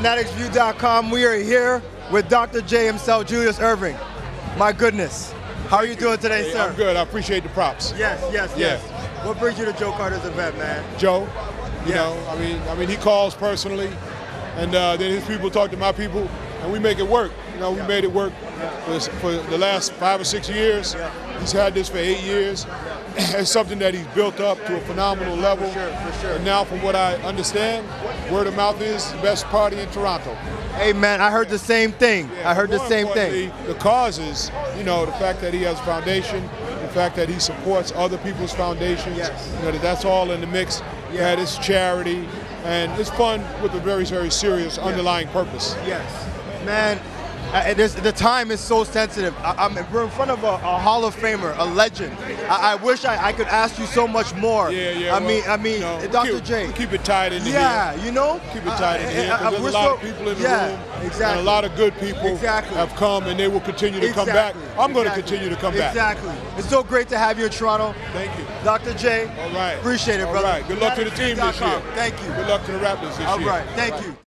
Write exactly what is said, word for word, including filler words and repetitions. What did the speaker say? fanatics view dot com. We are here with Doctor J himself, Julius Erving. My goodness. How are you doing today, hey, sir? I'm good. I appreciate the props. Yes, yes, yes. yes. What brings you to Joe Carter's event, man? Joe, you yes. know, I mean, I mean, he calls personally, and uh, then his people talk to my people, and we make it work. You know, we yeah. made it work yeah. for, for the last five or six years. Yeah. He's had this for eight years. Yeah. It's something that he's built up to a phenomenal level. For sure, for sure. And now, from what I understand, word of mouth is the best party in Toronto. Hey, man, I heard the same thing. Yeah. I heard the same thing. The causes, you know, the fact that he has a foundation, the fact that he supports other people's foundations, yes. you know, that's all in the mix. Yeah, it's charity, and it's fun with a very, very serious yes. underlying purpose. Yes. Man, I, the time is so sensitive. I, I'm, we're in front of a, a Hall of Famer, a legend. I, I wish I, I could ask you so much more. Yeah, yeah. I well, mean, I mean, no, Doctor Keep, J. Keep it tied in the Yeah, here. you know? Keep it tied uh, in the here. There's a lot so, of people in the yeah, room. Exactly. And a lot of good people exactly. have come, and they will continue to exactly. come back. I'm exactly. going to continue to come exactly. back. Exactly. It's so great to have you in Toronto. Thank you. Doctor J. All right. Appreciate it, brother. All right. Good luck to the team this year. Thank you. Good luck to the Raptors this year. All right. Thank you.